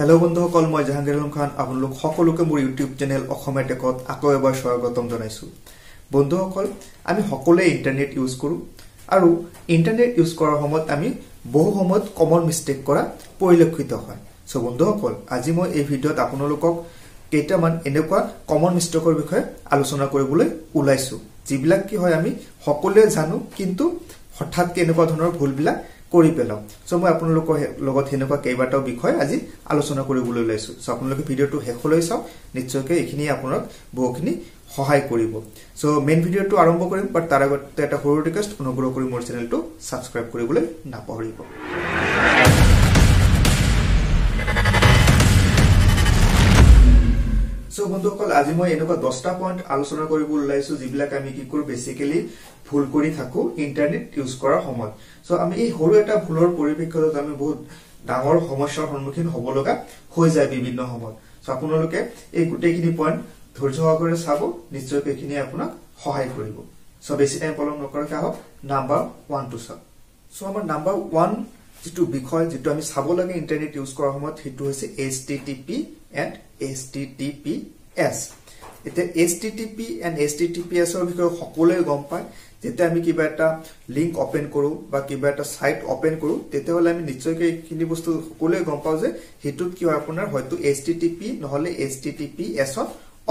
Hello बंधुसकल मैं जहांगीर आलम खान आपलोक सकलोके मोर यूट्यूब चैनल अखमे टेकत आको एबार स्वागतम जनाइछु। बंधुसकल आमी सकलोए इंटरनेट यूज करूँ और इंटरनेट यूज करार समयत आमी बहु समयत कमन मिस्टेक करा परिलक्षित हय। सो बंधुसकल आज मैं ये भिडिओत आपलोक केइटामान एनेकुआ कमन मिस्टेकर विषय आलोचना কৰিবলৈ ओलाइछु, जिबिलाक कि हय आमी सकलोए जानो किन्तु हठात् केनेकुआ धৰণৰ भুলবিলাক কৰি পেলাও। সো মই আপোনালোকৰ লগত হেনেকুৱা কেইবাটাও বিষয় আজি আলোচনা কৰিবলৈ লৈছো। সো আপোনালোকে ভিডিওটো হেকলৈ চাওক, নিশ্চয়কৈ এখিনি আপোনাক বহুখিনি সহায় কৰিব। সো মেইন ভিডিওটো আৰম্ভ কৰিম, বাট তাৰ আগতে এটা সৰু ৰিকুৱেষ্ট, অনুগ্ৰহ কৰি মোৰ চেনেলটো সাবস্ক্ৰাইব কৰিবলৈ নাপাহৰিব। সো বন্ধুসকল আজি মই এনেকুৱা 10টা পইণ্ট আলোচনা কৰিবলৈ লৈছো, যিবিলাক আমি কি কৰো বেসিক্যালি ভুল কৰি থাকো ইন্টাৰনেট ইউজ কৰাৰ সময়ত। সো আমি এই হৰু এটা ভুলৰ পৰিপ্ৰেক্ষিতত আমি বহুত ডাঙৰ সমস্যাৰ সন্মুখীন হ'ব লগা হৈ যায় বিভিন্ন সময়ত। সো আপোনালোকে এই গুটেখিনি পইণ্ট ধৈৰ্য সহকাৰে চাব, নিশ্চয় এখিনি আপোনাক সহায় কৰিব। সো বেছি টাইম পলম নকৰাকৈ আহক নাম্বাৰ 1 টু চাওক। সো আমাৰ নাম্বাৰ 1 যেটো বিষয় যেটো আমি চাব লাগে ইন্টাৰনেট ইউজ কৰাৰ সময়ত হেতু হৈছে http and https। এটা http and https ৰ বিষয়ে সকলোৱে গম পায়। যেতে আমি কিবা এটা লিংক ওপেন কৰো বা কিবা এটা সাইট ওপেন কৰো, তেতে হলে আমি নিশ্চয়কৈ এইখিনি বস্তু সকলোৱে গম পাও যে হেতুত কি হয় আপোনাৰ হয়তো http নহলে https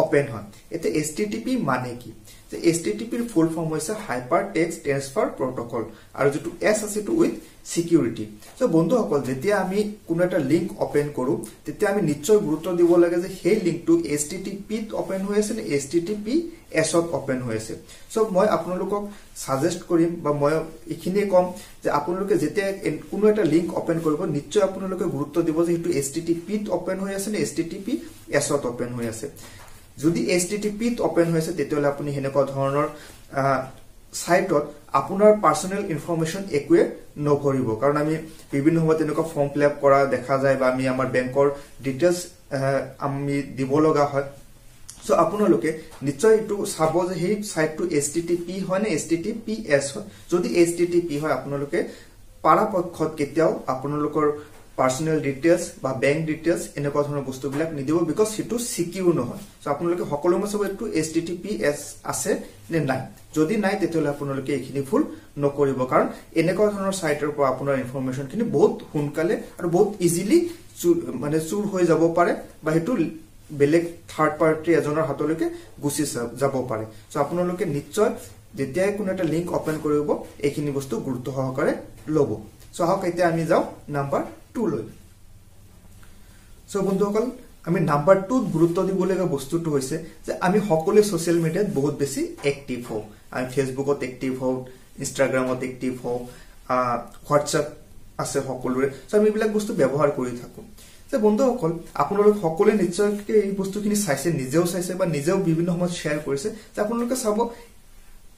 ওপেন হয়। এতে http মানে কি? যে http ৰ ফুল ফৰ্ম হৈছে হাইপাৰটেক্সট ট্ৰান্সফাৰ প্ৰটোকল আৰু যেটো s আছে টু উইথ সিকিউৰিটি। সো বন্ধুসকল যেতিয়া আমি কোনো এটা লিংক ওপেন কৰো, তেতিয়া আমি নিশ্চয় গুৰুত্ব দিব লাগে যে সেই লিংকটো http ত ওপেন হৈ আছে নে https ত ওপেন হৈ আছে। সো মই আপোনালোকক সাজেস্ট কৰিম বা মই এখিনি কম যে আপোনালোকে যেতিয়া কোনো এটা লিংক ওপেন কৰিব, নিশ্চয় আপোনালোকে গুৰুত্ব দিব যে এটো http ত ওপেন হৈ আছে নে https ত ওপেন হৈ আছে। যদি http ত ওপেন হৈ আছে তেতিয়ালে আপুনি হেনেকা ধৰণৰ সাইটত আপোনাৰ পাৰ্সোনাল ইনফৰমেশন একুৱে নভৰিব, কাৰণ আমি বিভিন্ন সময়ত এনেকুৱা ফৰ্ম ফিল আপ কৰা দেখা যায় বা আমি আমাৰ বেংকৰ ডিটেইলস আমি দিব লগা হয়। সো আপোনালোকে নিশ্চয় এটো চাব যে সেই সাইটটো http হয় নে https হয়। যদি http হয় আপোনালোকে পাৰাপক্ষত কেতিয়াও আপোনালোকৰ পাৰ্সোনাল ডিটেইলস বা ব্যাংক ডিটেইলস এনেকুৱা ধৰণৰ বস্তুবিলাক নিদিব, বিকজ ইটো সিকিউৰ নহয়। সো আপোনালোকে সকলো মছব একটু https আছে নে নাই, যদি নাই তেতিয়ালে আপোনালোকে এখিনি ভুল নকৰিব, কাৰণ এনেকুৱা ধৰণৰ সাইটৰ পৰা আপোনাৰ ইনফৰমেশনখিনি বহুত হুনকালে আৰু বহুত ইজিলি মানে চুৰ হৈ যাব পাৰে বা হেতু বেলেগ থাৰ্ড পাৰ্টি এজনৰ হাতলৈকে গুছি যাব পাৰে। সো আপোনালোকে নিশ্চয় যেতিয়া কোনো এটা লিংক ওপেন কৰিব এখিনি বস্তু গুৰুত্ব সহকাৰে লব। সো হওক এতিয়া আমি যাও নাম্বাৰ 2 লৈ। সো বন্ধুসকল আমি নাম্বাৰ 2 গুৰুত্ব দিব লগা বস্তুটো হৈছে যে আমি সকলোৱে সোশ্যাল মিডিয়াত বহুত বেছি অ্যাক্টিভ হও। আমি ফেসবুকত অ্যাক্টিভ হও, ইনষ্টাগ্ৰামত অ্যাক্টিভ হও, WhatsApp আছে সকলোৰে। সো আমি এইবিলাক বস্তু ব্যৱহাৰ কৰি থাকো। যে বন্ধুসকল আপোনালোক সকলোৱে নিশ্চয়কৈ এই বস্তুখিনি চাইছে, নিজেও চাইছে বা নিজেও বিভিন্ন সময়ত শ্বেয়াৰ কৰিছে। যে আপোনালোকে চাব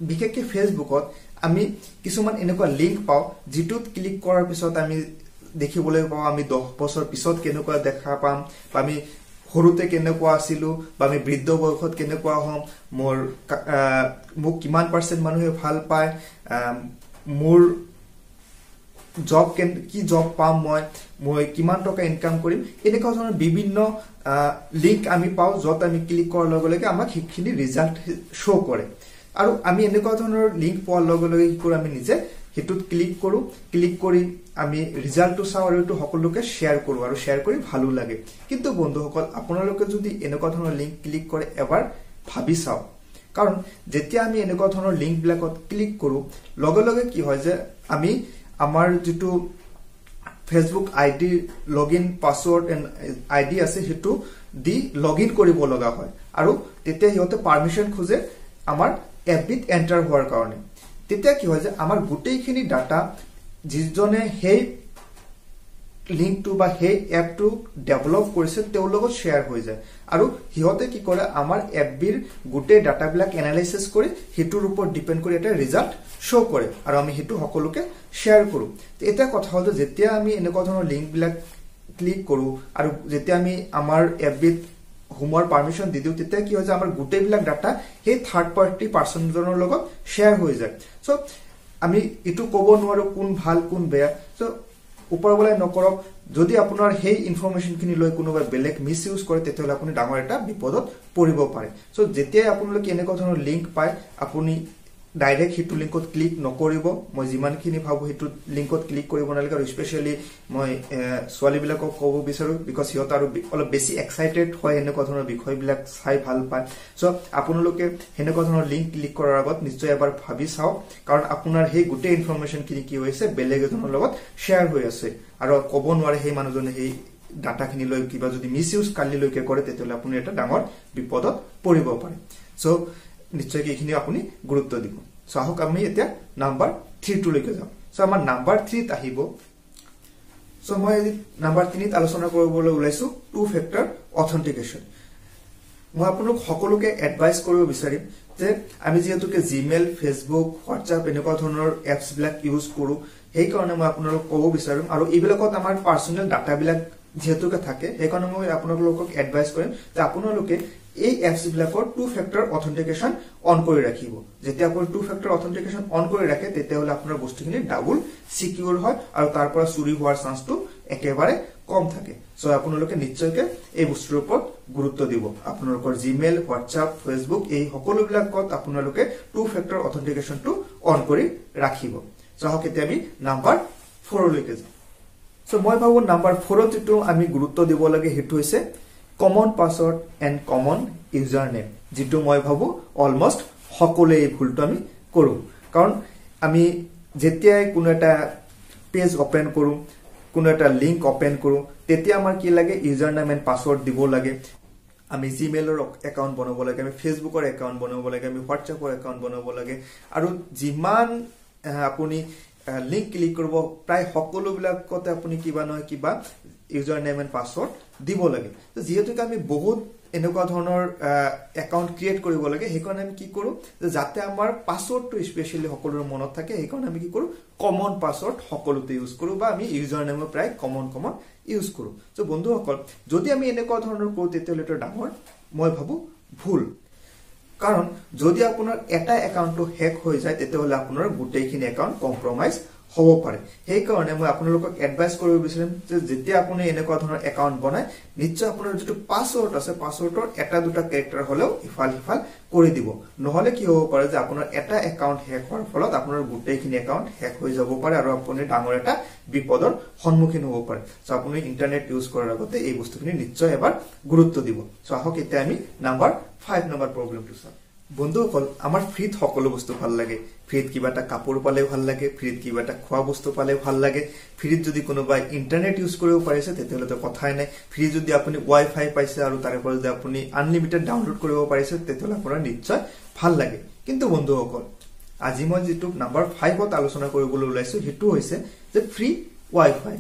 বিশেষকৈ ফেসবুকত আমি কিছুমান এনেকুৱা লিংক পাও যেটোত ক্লিক কৰাৰ পিছত আমি দেখিবলৈ পাও আমি 10 বছৰ পিছত কেনেকুৱা দেখা পাম বা আমি হৰুতে কেনেকুৱা আছিল বা আমি বৃদ্ধ বয়সত কেনেকুৱা হম, মোৰ মোক কিমান % মানুহে ভাল পায়, মোৰ জব কি জব পাম, মই কিমান টকা ইনকাম কৰিম, এনেকুৱা ধৰণৰ বিভিন্ন লিংক আমি পাও যত আমি ক্লিক কৰাৰ লগে লগে আমাক সেইখিনি ৰিজাল্ট শো কৰে। আৰু আমি এনেকুৱা ধৰণৰ লিংক পোৱাৰ লগে লগে কি কৰো আমি নিজে হেতুত ক্লিক কৰো, ক্লিক কৰি আমি ৰিজাল্টটো চাও আৰু এটো সকলোকে শেয়াৰ কৰো আৰু শেয়াৰ কৰি ভালো লাগে। কিন্তু বন্ধুসকল আপোনালোকে যদি এনেকুৱা ধৰণৰ লিংক ক্লিক কৰে এবাৰ ভাবি চাও, কাৰণ যেতিয়া আমি এনেকুৱা ধৰণৰ লিংক বিলাকত ক্লিক কৰো লগে লগে কি হয় যে আমি আমাৰ যেটো Facebook ID login password and ID আছে হেতু দি লগইন কৰিব লগা হয় আৰু তেতিয়া ইহঁতে পাৰমিশন খোজে আমাৰ এপিট এন্টাৰ হোৱাৰ কাৰণে। তেতিয়া কি হয় যে আমাৰ গোটেইখিনি ডাটা যিজনে সেই লিংকটো বা সেই এপটো ডেভেলপ কৰিছে তেওঁৰ লগত শেয়াৰ হৈ যায় আৰু হিহতে কি কৰে আমাৰ এপিৰ গোটেই ডাটাবিলাক এনালাইসিস কৰি হেতুৰ ওপৰত ডিপেন্ড কৰি এটা ৰিজাল্ট শো কৰে আৰু আমি হেতু সকলোকে শেয়াৰ কৰো। এটা কথা হ'ল যেতিয়া আমি এনেকুৱা ধৰণৰ লিংকবিলাক ক্লিক কৰো আৰু যেতিয়া আমি আমাৰ এপিত হোমওয়াৰ্ক পাৰমিশন দি দিও, তেতিয়া কি হয় যে আমাৰ গোটেইবিলাক ডাটা এই থাৰ্ড পাৰ্টি পাৰ্সনজনৰ লগত শেয়াৰ হৈ যায়। সো আমি এটো কব নোৱাৰো কোন ভাল কোন বেয়া। সো ऊपर वाले नकरक যদি আপনাৰ সেই ইনফৰমেশন কিনি লৈ কোনোবা বেলেগ মিসইউজ কৰে তেতিয়াহলে আপুনি ডাঙৰ এটা বিপদত পৰিব পাৰে সো যেতিয়া আপোনালোকে এনেকুৱা ধৰণৰ লিংক পায় আপুনি ডাইৰেক্ট হিটু লিংকত ক্লিক নকৰিব মই যিমানখিনি ভাবো হিটু লিংকত ক্লিক কৰিব নালাগে আৰু স্পেশালি মই সোৱালিবিলাকক ক'ব বিচাৰো বিকজ সিহঁত আৰু অলপ বেছি এক্সাইটেড হয় এনেকুৱা ধৰণৰ বিষয়বিলাক চাই ভাল পায় সো আপোনালোকে এনেকুৱা ধৰণৰ লিংক ক্লিক কৰাৰ আগত নিশ্চয় এবাৰ ভাবি চাওক কাৰণ আপোনাৰ সেই গোটেই ইনফৰমেশন কিনি কি হৈছে বেলেগ এজনৰ লগত শেয়াৰ হৈ আছে আৰু ক'ব নোৱাৰে সেই মানুহজনে সেই ডাটাখিনি লৈ কিবা যদি মিসইউজ কালি লৈকে কৰে তেতিয়াহলে আপুনি এটা ডাঙৰ বিপদত পৰিব পাৰে সো নিশ্চয় এইখিনি আপুনি গুরুত্ব দিব সো আহক আমি এতিয়া নাম্বার 3 টু লৈকে যাম সো আমাৰ নাম্বাৰ 3 আহিব সো মই নাম্বাৰ 3 ত আলোচনা কৰিবলৈ ওলাইছো টু ফ্যাক্টৰ অথেন্টিকেশন মই আপোনাক সকলোকে এডভাইস কৰিব বিচাৰিম যে আমি যেহেতুকে জিমেইল ফেসবুক WhatsApp এনেকুৱা ধৰণৰ এপস বিলাক ইউজ কৰো এই কাৰণে মই আপোনাক ক'ব বিচাৰিম আৰু এইবিলাকত আমাৰ পাৰ্সোনাল ডাটা বিলাক যেহেতুকে থাকে এই কাৰণে মই আপোনাক লোকক এডভাইস কৰিম যে আপোনালোকে এই এপস বিলাকৰ টু ফ্যাক্টৰ অথেন্টিকেশন অন কৰি ৰাখিব যেতিয়া আপুনি টু ফ্যাক্টৰ অথেন্টিকেশন অন কৰি ৰাখে তেতিয়াহলে আপোনাৰ বস্তুখিনি ডাবল সিকিউৰ হয় আৰু তাৰ পৰা চুৰি হোৱাৰ চান্সটো একেবাৰে কম থাকে সো আপোনালোকে নিশ্চয়কৈ এই বস্তুৰ ওপৰত গুৰুত্ব দিব আপোনালোকৰ জিমেইল WhatsApp Facebook এই সকলোবিলাকত আপোনালোকে টু ফ্যাক্টৰ অথেন্টিকেশনটো অন কৰি ৰাখিব সো হওক এতিয়া আমি নাম্বার 4 লৈকে যাম সো মই ভাবো নাম্বার 4 টো আমি গুৰুত্ব দিব লাগে হেতু হৈছে common password and common username যেটো মই ভাবো অলমোস্ট সকলে এই ভুলটো আমি কৰো কাৰণ আমি যেতিয়া কোনো এটা পেজ ওপেন কৰো কোনো এটা লিংক ওপেন কৰো তেতিয়া আমাৰ কি লাগে ইউজাৰনেম এন্ড পাসওয়াৰ্ড দিব লাগে আমি জিমেইলৰ একাউন্ট বনাব লাগে আমি ফেসবুকৰ একাউন্ট বনাব লাগে আমি WhatsAppৰ একাউন্ট বনাব লাগে আৰু যিমান আপুনি লিংক ক্লিক কৰিব প্ৰায় সকলোবিলাকতে আপুনি কিবা নহয় কিবা ইউজাৰনেম এন্ড পাসওয়াৰ্ড দিব লাগে তো যেহেতু আমি বহুত এনেকুৱা ধৰণৰ একাউন্ট ক্ৰিয়েট কৰিব লাগে হেকন আমি কি কৰো যাতে আমাৰ পাসওয়াৰ্ডটো স্পেশালি সকলোৰ মনত থাকে হেকন আমি কি কৰো কমন পাসওয়াৰ্ড সকলোতে ইউজ কৰো বা আমি ইউজাৰনেমৰ প্ৰায় কমন ইউজ কৰো তো বন্ধুসকল যদি আমি এনেকুৱা ধৰণৰ কৰো তেতিয়াহলে এটা ডাঙৰ মই ভাবো ভুল কাৰণ যদি আপোনাৰ এটা একাউন্টটো হ্যাক হৈ যায় তেতিয়াহলে আপোনাৰ গোটেইখিনি একাউন্ট কম্প্ৰোমাইজ হ'ব পাৰে এই কাৰণে মই আপোনালোকক এডভাইস কৰিব বিচাৰিম যে যেতিয়া আপুনি এনেকুৱা ধৰণৰ একাউন্ট বনায় নিশ্চয় আপোনাৰ যেটো পাসওয়াৰ্ড আছে পাসওয়াৰ্ডৰ এটা দুটা ক্যাৰেক্টাৰ হলেও ইফাল কৰি দিব নহলে কি হ'ব পাৰে যে আপোনাৰ এটা একাউন্ট হ্যাক হোৱাৰ ফলত আপোনাৰ গোটেইখিনি একাউন্ট হ্যাক হৈ যাব পাৰে আৰু আপুনি ডাঙৰ এটা বিপদৰ সন্মুখীন হ'ব পাৰে সো আপুনি ইন্টাৰনেট ইউজ কৰাৰ আগতে এই বস্তুখিনি নিশ্চয় এবাৰ গুৰুত্ব দিব সো আহক এতিয়া আমি নাম্বাৰ 5 নম্বৰ প্ৰবলেমটো চাম বন্ধুসকল আমাৰ ফ্ৰীত সকলো বস্তু ভাল লাগে ফ্ৰীত কিবাটা কাপোৰ পালে ভাল লাগে ফ্ৰীত কিবাটা খোৱা বস্তু পালে ভাল লাগে ফ্ৰীত যদি কোনোবা ইন্টাৰনেট ইউজ কৰিব পাৰিছে তেতিয়াহলে তো কথাই নাই ফ্ৰী যদি আপুনি ওয়াইফাই পাইছে আৰু তাৰ পৰা যদি আপুনি আনলিমিটেড ডাউনলোড কৰিব পাৰিছে তেতিয়াহলে আপোনাৰ নিশ্চয় ভাল লাগে কিন্তু বন্ধুসকল আজি মই যেটো নাম্বাৰ 5 ত আলোচনা কৰিবলৈ ওলাইছো হেতু হৈছে যে ফ্ৰী ওয়াইফাই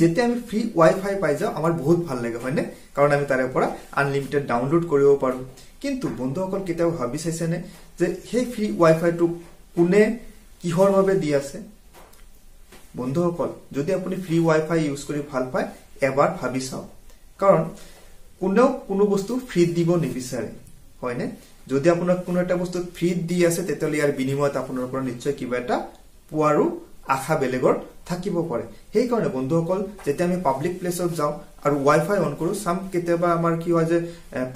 যেতিয়া আমি ফ্ৰী ওয়াইফাই পাই যাও আমাৰ বহুত ভাল লাগে হয়নে কাৰণ আমি তাৰ পৰা আনলিমিটেড ডাউনলোড কৰিব পাৰো কিন্তু বন্ধুসকল কেতিয়াও ভাবি চাইছেনে যে সেই ফ্ৰী ওয়াইফাইটো কোনে কিহৰ ভাবে দি আছে বন্ধুসকল যদি আপুনি ফ্ৰী ওয়াইফাই ইউজ কৰি ভাল পায় এবাৰ ভাবি চাও কাৰণ কোনো বস্তু ফ্ৰী দিব নিবিচাৰে হয়নে যদি আপোনাক কোনো এটা বস্তু ফ্ৰী দি আছে তেতিয়ালে ইয়াৰ বিনিময়ত আপোনাৰ পৰা নিশ্চয় কিবা এটা পোৱাৰো আশা বেলেগৰ থাকিব পাৰে সেই কাৰণে বন্ধুসকল যেতিয়া আমি পাবলিক প্লেসত যাও আৰু ওয়াইফাই অন কৰো সাম কেতিয়াবা আমাৰ কি হয় যে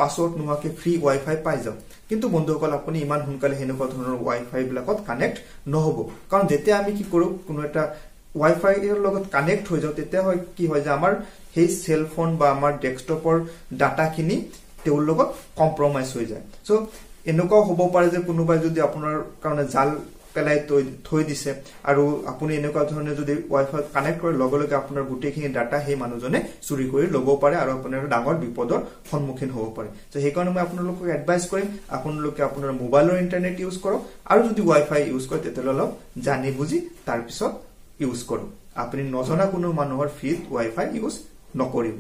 পাসওয়াৰ্ড নোহাকে ফ্ৰী ওয়াইফাই পাই যাও কিন্তু বন্ধুসকল আপুনি ইমান হুনকালে হেনকুৱা ধৰণৰ ওয়াইফাই বিলাকত কানেক্ট নহব কাৰণ যেতিয়া আমি কি কৰো কোনো এটা ওয়াইফাই এৰ লগত কানেক্ট হৈ যাও তেতিয়া হয় কি হয় যে আমাৰ সেই সেল ফোন বা আমাৰ ডেস্কটপৰ ডাটাখিনি তেওঁৰ লগত কম্প্ৰোমাইজ হৈ যায় সো এনেকুৱা হ'ব পাৰে যে কোনোবা যদি আপোনাৰ কাৰণে জাল পেলাই থৈ দিছে আৰু আপুনি এনেকুৱা ধৰণে যদি ওয়াইফাই কানেক্ট কৰি লগলগে আপোনাৰ গোটেইখিনি ডাটা সেই মানুহজনে চুৰি কৰি লব পাৰে আৰু আপোনাৰ ডাঙৰ বিপদৰ সন্মুখীন হ'ব পাৰে তো সেই কাৰণে মই আপোনালোকক এডভাইস কৰিম আপোনালোকে আপোনাৰ মোবাইলৰ ইন্টাৰনেট ইউজ কৰক আৰু যদি ওয়াইফাই ইউজ কৰে তেতিয়াহলে অলপ জানি বুজি তাৰ পিছত ইউজ কৰক আপুনি নজনা কোনো মানুহৰ ফ্ৰী ওয়াইফাই ইউজ নকৰিব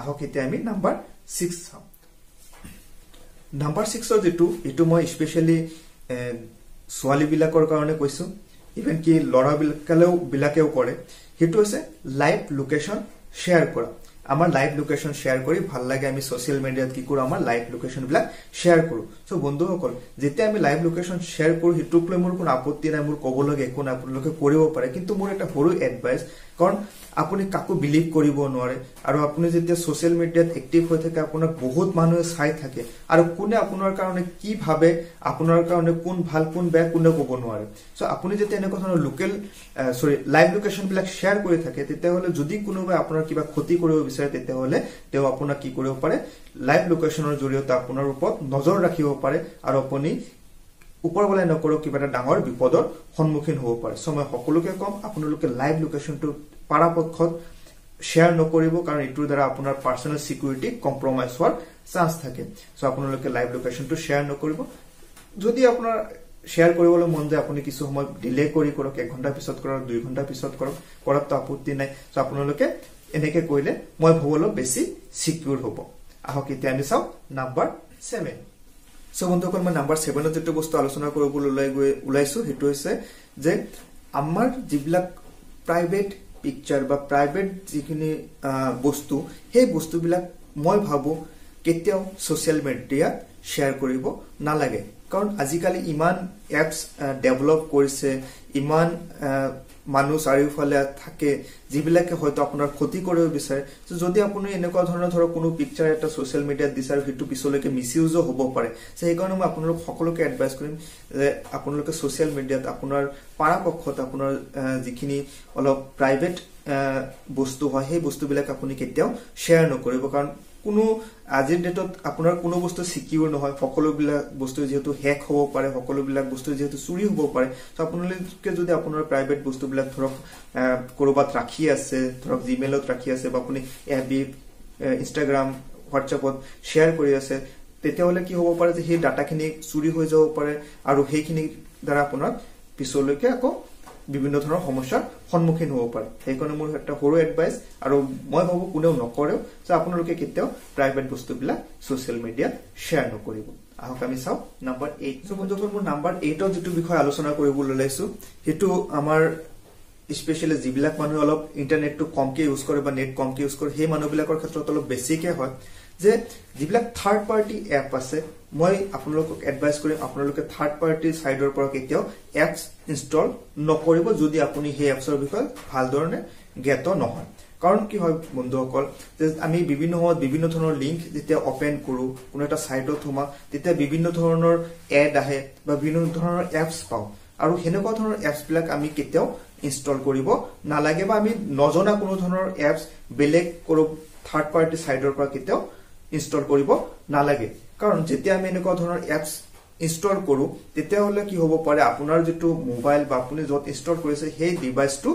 আহক এতিয়া আমি নাম্বাৰ 6 চাম নাম্বাৰ 6 ৰ যেটো এটো মই স্পেশালি সোৱালিবিলাকৰ কাৰণে কৈছো ইভেন কি লৰাবিলাকলেও বিলাকেও কৰে হেতু আছে লাইভ লোকেশন শেয়াৰ কৰা আমাৰ লাইভ লোকেশন শেয়াৰ কৰি ভাল লাগে আমি সোশ্যাল মিডিয়াত কি কৰো আমাৰ লাইভ লোকেশন বিলাক শেয়াৰ কৰো সো বন্ধুসকল যেতিয়া আমি লাইভ লোকেশন শেয়াৰ কৰো হেতুক লৈ মোৰ কোনো আপত্তি নাই মোৰ কব লাগে কোন আপোনালোকে কৰিব পাৰে কিন্তু মোৰ এটা সৰু এডভাইস कारण आपुनी काको बिलीव करिब नोवारे आरो आपुनी যেতিয়া सोशल মিডিয়াত एक्टिव হৈ থাকে আপোনাক বহুত মানুহে চাই থাকে আৰু কোনে আপোনাৰ কাৰণে কি ভাবে আপোনাৰ কাৰণে কোন ভাল কোন বেয়া কোনে ক'ব নোৱাৰে সো আপুনি যেতিয়া এনে কথা লোকেল সৰি লাইভ লোকেশন বিলাক শেয়াৰ কৰি থাকে তেতিয়া হলে যদি কোনোবা আপোনাৰ কিবা ক্ষতি কৰিব বিচাৰে তেতিয়া হলে তেও আপোনাক কি কৰিব পাৰে লাইভ লোকেশনৰ জৰিয়তে আপোনাৰ ওপৰত নজৰ ৰাখিব পাৰে আৰু আপুনি ऊपर वाले नकरो कि बेटा डांगर विपदर सन्मुखीन हो पारे सो मैं সকলোকে কম আপোনালোকে লাইভ লোকেশনটো পারাপক্ষত শেয়ার নকৰিব কাৰণ ইটৰ দ্বাৰা আপোনাৰ পাৰ্সোনাল সিকিউৰিটি কম্প্ৰোমাইজ হোৱাৰ চান্স থাকে সো আপোনালোকে লাইভ লোকেশনটো শেয়াৰ নকৰিব যদি আপোনাৰ শেয়াৰ কৰিবলৈ মন যায় আপুনি কিছু সময় ডিলে কৰি কৰক 1 ঘন্টা পিছত কৰক 2 ঘন্টা পিছত কৰক কৰাত আপত্তি নাই সো আপোনালোকে এনেকে কইলে মই ভৱলো বেছি সিকিউর হ'ব আহক এতিয়া আমি চাও নাম্বার 7 सो बंधुक मैं नम्बर सेवेन जो बस्तु आलोचना ऊल्ला प्राइवेट पिक्चर प्राइवेट जी बस्तु बस्तु मैं भाव के सोशल मीडिया शेयर नालागे कारण आजिकाली इमान एप्स डेवलप करिसे इमान मानु चारिफाले थाके जिबिलाके होयतो आपनार क्षति करिब बिचारे तो जदि आपुनि এনেকুৱা ধৰণৰ ধৰ কোনো পিকচাৰ এটা সোশ্যাল মিডিয়াত দিছাৰ ভিটো পিছলৈকে মিসইউজ হ'ব পাৰে সেই কাৰণে মই আপোনালোক সকলোকে এডভাইস কৰিম যে আপোনালোকে সোশ্যাল মিডিয়াত আপোনাৰ পাৰাপক্ষত আপোনাৰ যিখিনি অলপ প্ৰাইভেট বস্তু হয় সেই বস্তুবিলাক আপুনি কেতিয়াও শেয়াৰ নকৰিব কাৰণ কোনো আজিৰ ডেটত আপোনাৰ কোনো বস্তু সিকিউৰ নহয় সকলোবিলাক বস্তু যেহেতু হ্যাক হ'ব পাৰে সকলোবিলাক বস্তু যেহেতু চুৰি হ'ব পাৰে তো আপোনালোকে যদি আপোনাৰ প্ৰাইভেট বস্তুবিলাক ধৰক কৰবাত ৰাখি আছে ধৰক জিমেইলত ৰাখি আছে বা আপুনি এফবি ইনষ্টাগ্ৰাম WhatsAppত শেয়াৰ কৰি আছে তেতিয়াহলে কি হ'ব পাৰে যে সেই ডাটাখিনি চুৰি হৈ যাব পাৰে আৰু সেইখিনি দ্বাৰা আপোনাৰ পিছলৈকে আকৌ বিভিন্ন ধৰণৰ সমস্যাৰ সন্মুখীন হ'ব পাৰে সেইকাৰণে মোৰ এটা সৰু এডভাইস আৰু মই ভাবো কোনেও নকৰেও যে আপোনালোকে কেতিয়াও প্ৰাইভেট বস্তুবিলাক সোশ্যাল মিডিয়াত শেয়াৰ নকৰিব আহক আমি চাও নাম্বাৰ 8 বন্ধুসকল মোৰ নাম্বাৰ 8 ৰ যেটো বিষয় আলোচনা কৰিব লৈছো হেতু আমাৰ স্পেশালি জিবিলাক মানুহ অলপ ইন্টাৰনেটটো কমকে ইউজ কৰে বা নেট কমকে ইউজ কৰে সেই মানুহবিলাকৰ ক্ষেত্ৰত অলপ বেছিকে হয় যে জিবিলাক থাৰ্ড পাৰ্টি এপ আছে মই আপোনালোকক এডভাইস কৰিম আপোনালোকে থাৰ্ড পাৰ্টি সাইডৰ পৰা কেতিয়াও এপস ইনস্টল নকৰিব যদি আপুনি সেই এপসৰ বিষয়ে ভাল ধৰণে জ্ঞাত নহয় কাৰণ কি হয় বন্ধুসকল যে আমি বিভিন্ন সময়ত বিভিন্ন ধৰণৰ লিংক যেতিয়া ওপেন কৰো কোনো এটা সাইটত থমা তেতিয়া বিভিন্ন ধৰণৰ এড আহে বা বিভিন্ন ধৰণৰ এপস পাও আৰু হেনেকুৱা ধৰণৰ এপস বিলাক আমি কেতিয়াও ইনস্টল কৰিব নালাগে বা আমি নজনা কোনো ধৰণৰ এপস বেলেগ কৰো থাৰ্ড পাৰ্টি সাইডৰ পৰা কেতিয়াও ইনস্টল কৰিব নালাগে कारण যেতিয়া আমি এনেকুৱা ধৰণৰ এপস ইনস্টল কৰো তেতিয়া হলে কি হ'ব পাৰে আপোনাৰ যেটো মোবাইল বা আপুনি যত ইনস্টল কৰিছে সেই ডিভাইসটো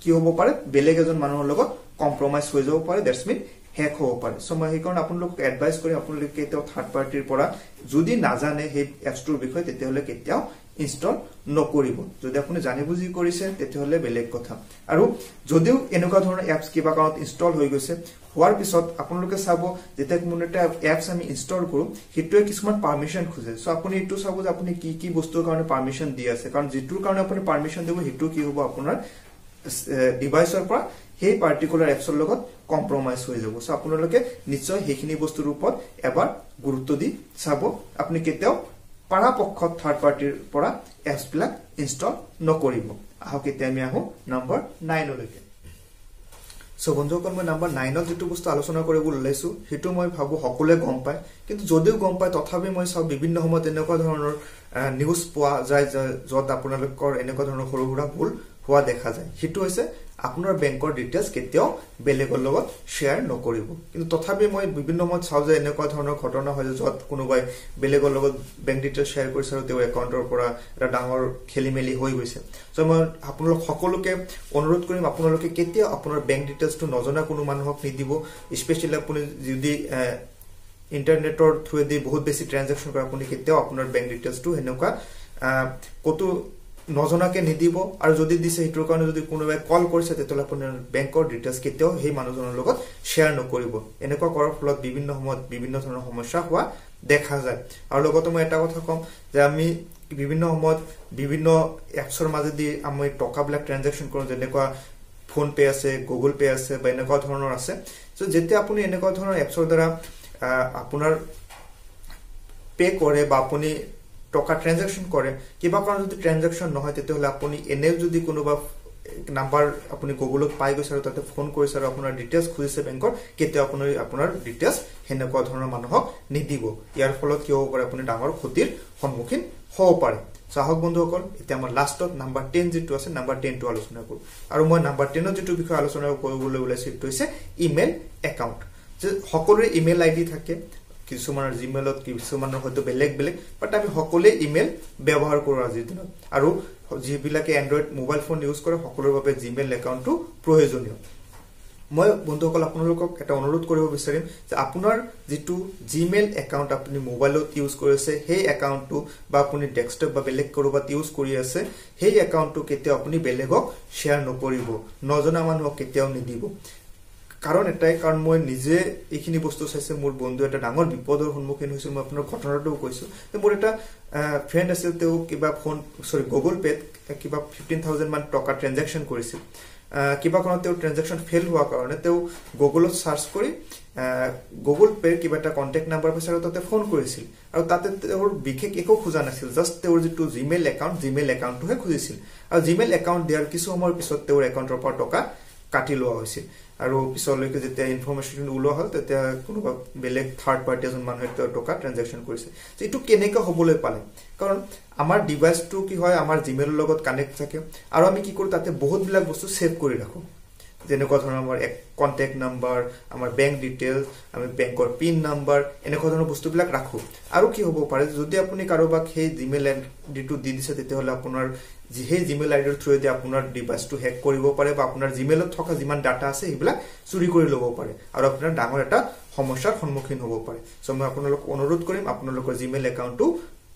কি হ'ব পাৰে বেলেগ এজন মানুহৰ লগত কম্প্ৰোমাইজ হৈ যাব পাৰে দ্যাটস মিন হ্যাক হ'ব পাৰে সো মই সেইকাৰণে আপোনালোকক এডভাইস কৰি আপোনালোকে কেতিয়াও থাৰ্ড পাৰ্টিৰ পৰা যদি না জানে সেই এপসটোৰ বিষয়ে তেতিয়া হলে কেতিয়াও ইনস্টল নকৰিব যদি আপুনি জানি বুজি কৰিছে তেতিয়া হলে বেলেগ কথা আৰু যদিও এনেকুৱা ধৰণৰ এপস কিবা কাৰণত ইনস্টল হৈ গৈছে হোৱাৰ পিছত আপোনালোকে চাব যেতিয়া কোনো এটা এপস আমি ইনস্টল কৰো হিটোৱে কিছুমান পাৰমিশন খোজে সো আপুনি ইটো চাব যে আপুনি কি কি বস্তুৰ কাৰণে পাৰমিশন দি আছে কাৰণ যেটোৰ কাৰণে আপুনি পাৰমিশন দিব হিটো কি হ'ব আপোনাৰ ডিভাইসৰ পৰা সেই পাৰ্টিকুলাৰ এপসৰ লগত কম্প্ৰোমাইজ হৈ যাব সো আপোনালোকে নিশ্চয় সেইখিনি বস্তুৰ ওপৰত এবাৰ গুৰুত্ব দি চাব আপুনি কেতিয়াও পাৰাপক্ষত থাৰ্ড পাৰ্টিৰ পৰা এপস বিলাক ইনস্টল নকৰিব আহক এতিয়া আমি আহো নাম্বার 9 লৈকে सो बंधुकल मैं नम्बर 9 जो बस्तु आलोचना ऊल्ला मैं भाव सकते गम पाए कि जदिव गम पाए तथा मैं चाव विभिन्न समय एनेकुवाधरण निउज पा जाए जो अपना एनेकुवाधरण सरुरा भूल हुआ देखा जाए अपना बैंकर डिटेल्स केत्याओ बेलेगर लगत शेयर नकरिब किन्तु तथापि मैं विभिन्न मत चाव जे एनेकुवा धৰণৰ ঘটনা হয় যে যত কোনোবাই বেলেগৰ লগত বেংক ডিটেইল শেয়াৰ কৰিছে আৰু তেও একাউণ্টৰ পৰা এটা ডাঙৰ খেলিমেলি হৈ গৈছে সো মই আপোনালোক সকলোকে অনুৰোধ কৰিম আপোনালোকে কেতিয়া আপোনাৰ বেংক ডিটেইলছটো নজনা কোনো মানুহক নিদিব স্পেশালি আপুনি যদি ইন্টাৰনেটৰ থ্ৰুদি বহুত বেছি ট্ৰানজেকচন কৰে আপুনি কেতিয়া আপোনাৰ বেংক ডিটেইলছটো এনেকুৱা কতো নজনাকে নিদিব আৰু যদি দিছে হিতৰ কাৰণে যদি কোনোবাই কল কৰিছে তেতিয়াহলে আপোনাৰ বেংকৰ ডিটেইলছ কেতিয়াও সেই মানুহজনৰ লগত শেয়াৰ নকৰিব এনেকুৱা কৰাৰ ফলত বিভিন্ন সময়ত বিভিন্ন ধৰণৰ সমস্যা হোৱা দেখা যায় আৰু লগত মই এটা কথা কম যে আমি বিভিন্ন সময়ত বিভিন্ন এপছৰ মাজেদি আমি টকাবিলাক ট্ৰানজেকচন কৰোঁ যেনেকুৱা ফোন পে আছে গুগল পে আছে বা এনেকুৱা ধৰণৰ আছে সো যেতিয়া আপুনি এনেকুৱা ধৰণৰ এপছৰ দ্বাৰা আপোনাৰ পে কৰে বা আপুনি টকা ট্রানজেকশন করে কিবা কারণে যদি ট্রানজেকশন নহয় তেতিয়াহলে আপুনি এনে যদি কোনোবা নাম্বার আপুনি গুগলক পাই গৈছে আৰু তাতে ফোন কৰিছে আৰু আপোনাৰ ডিটেইলস খুজিছে বেংকৰ কেতে আপোনাৰ ডিটেইলস হেনে ক ধৰণৰ মানুহক নিদিব ইয়াৰ ফলত কি হ'ব পাৰে আপুনি ডাঙৰ ক্ষতিৰ সন্মুখীন হ'ব পাৰে সাহক বন্ধুসকল এতিয়া আমাৰ লাষ্টত নাম্বাৰ 10 যেটো আছে নাম্বাৰ 10 টো আলোচনা কৰো আৰু মই নাম্বাৰ 10 ৰ যেটো বিষয় আলোচনা কৰিবলৈ ওলাইছো সেইটো হৈছে ইমেল একাউন্ট যে সকলোৰে ইমেল আইডি থাকে কিছুমানৰ জিমেইলত কিছুমানৰ হয়তো বেলেগ বেলেগ বাট আমি সকলোৱে ইমেল ব্যৱহাৰ কৰো আজিৰ দিনত আৰু যেবিলাকে Android মোবাইল ফোন ইউজ কৰে সকলৰ বাবে জিমেইল একাউন্টটো প্ৰয়োজনীয় মই বন্ধুসকল আপোনালোকক এটা অনুৰোধ কৰিব বিচাৰিম যে আপোনাৰ যেটো জিমেইল একাউন্ট আপুনি মোবাইলত ইউজ কৰিছে সেই একাউন্টটো বা আপুনি ডেস্কটপ বা বেলেগ কৰবাত ইউজ কৰি আছে সেই একাউন্টটো কেতিয়াও আপুনি বেলেগক শেয়াৰ নকৰিব নজনা মানুহক কেতিয়াও নিদিব कारण এটাই কাৰণ মই নিজে এইখিনি বস্তু চাইছে মোৰ বন্ধু এটা ডাঙৰ বিপদৰ সন্মুখীন হৈছিল মই আপোনাৰ ঘটনাটো কৈছো তে মোৰ এটা ফ্ৰেন্ড আছিল তেও কিবা ফোন সৰি গুগল পেত কিবা 15000 মান টকা ট্ৰানজেকশন কৰিছিল কিবা কাৰণ তেও ট্ৰানজেকশন ফেল হোৱাৰ কাৰণে তেও গুগলত সাৰ্চ কৰি গুগল পে কিবা এটা কন্টাক্ট নাম্বাৰ বিচাৰি তাতে ফোন কৰিছিল আৰু তাতে তেৰ বিশেষ একো খোজা নাছিল জাস্ট তেৰ যেটো জিমেইল একাউন্টটোহে খুজিছিল আৰু জিমেইল একাউন্ট দেয়াৰ কিছু সময়ৰ পিছত তেৰ একাউন্টৰ পৰা টকা কাটি লোৱা হৈছিল আৰু পিছলৈকে যেতিয়া ইনফৰমেশন উলোৱা হ'ল তেতিয়া কোনো বেলেগ থাৰ্ড পাৰ্টি জন মানুহে টকা ট্ৰানজেকশন কৰিছে যে এটো কেনেকৈ হ'বলৈ পালে কাৰণ আমাৰ ডিভাইসটো কি হয় আমাৰ জিমেইলৰ লগত কানেক্ট থাকে আৰু আমি কি কৰো তাতে বহুত বিলাক বস্তু সেভ কৰি ৰাখো যেনেকৈ ধৰণৰ আমাৰ কন্টাক্ট নাম্বাৰ আমাৰ ব্যাংক ডিটেইলস আমি ব্যাংকৰ পিন নাম্বাৰ এনেকৈ ধৰণৰ বস্তুবিলাক ৰাখো আৰু কি হ'ব পাৰে যদি আপুনি কাৰোবাক সেই জিমেইল আইডিটো দি দিছে তেতিয়াহ'লে আপোনাৰ যেহে জিমেইল আইডিৰ থ্ৰু দি আপোনাৰ ডিভাইসটো হ্যাক কৰিব পাৰে বা আপোনাৰ জিমেইলত থকা যিমান ডাটা আছে এইবিলাক চুৰি কৰি ল'ব পাৰে আৰু আপোনাৰ ডাঙৰ এটা সমস্যাৰ সন্মুখীন হ'ব পাৰে সো মই আপোনালোকক অনুৰোধ কৰিম আপোনালোকৰ জিমেইল একাউন্টটো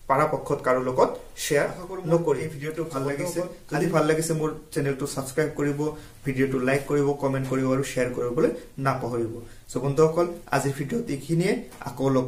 পাৰাপক্ষত কাৰো লগত শেয়াৰ নকৰি এই ভিডিওটো ভাল লাগিছে যদি ভাল লাগিছে মোৰ চেনেলটো সাবস্ক্ৰাইব কৰিব ভিডিওটো লাইক কৰিব কমেন্ট কৰিব আৰু শেয়াৰ কৰিবলৈ নাপাহৰিব সো বন্ধুসকল আজিৰ ভিডিওত এইখিনিয়ে আকৌ